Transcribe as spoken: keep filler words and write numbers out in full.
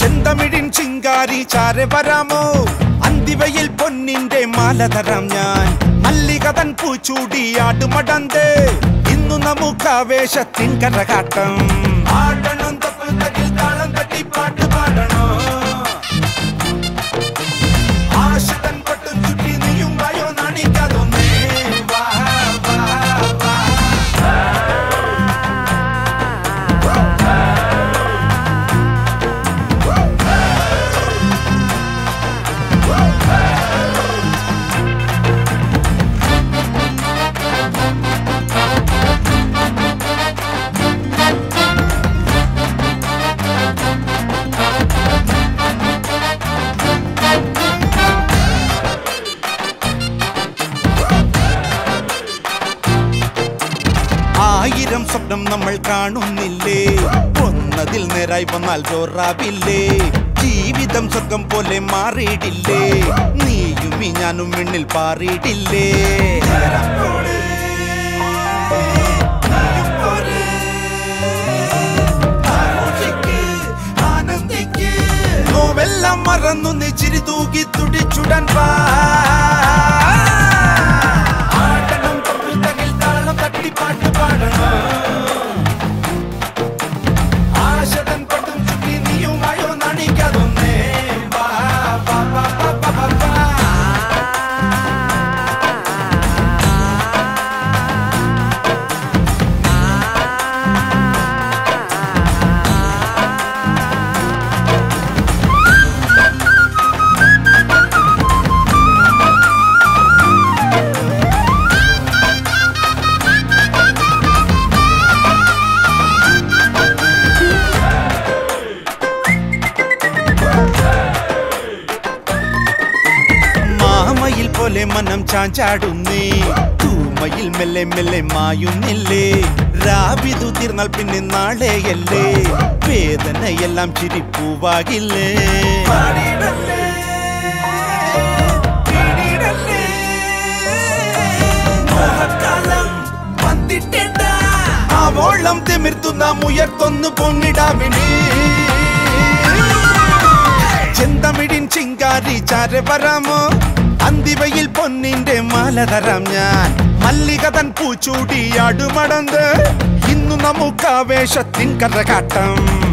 ചെന്തമിഴിൻ ചിങ്കാരി ചാരവരാമോ അന്തിവയിൽ പൊന്നിന്റെ മാലതരാം ഞാൻ മല്ലികതൻ പൂച്ചൂടി ആടുമടന്ത് ഇന്നു നമുക്ക് ആവേശത്തിൻ കരകാട്ടം ആടണം തപ്പും തകിൽ താളം തട്ടി പാട്ട് പാടണം ആശതൻ കൊട്ടും ചുറ്റി നീയും വായോ നാണിക്കാതൊന്നേ വാ വാ വാ ആയിരം സ്വപ്നം നമ്മൾ കാണുന്നില്ലേ ഒന്നതിൽ നേരായി വന്നാൽ ജോറാവില്ലേ ജീവിതം സ്വർഗം പോലെ മാറിയിടില്ലേ നീയും ഞാനും മിണ്ണിൽ പാറിയിടില്ലേ നോവെല്ലാം മറന്നു നീ ചിരി തൂകി തുടിച്ചുടൻ വാ മനം ചാഞ്ചാടുന്നേ തൂമയിൽ മെല്ലെ മെല്ലെ മായുന്നില്ലേ രാവിതു തീർന്നാൽ പിന്നെ നാളെയല്ലേ വേദനയെല്ലാം ചിരിപ്പൂവാകില്ലേ ആവോളം തിമിർത്തു നാം ഉയർത്തൊന്നു പൊന്നിടാവിനെ ചെന്തമിഴിൻ ചിങ്കാരി ചാരവരാമോ അന്തിവയിൽ പൊന്നിന്റെ മാലതരാം ഞാൻ മല്ലികതൻ പൂച്ചൂടി ആടുമടന്ത് ഇന്നു നമുക്കാവേശത്തിൻ കരകാട്ടം.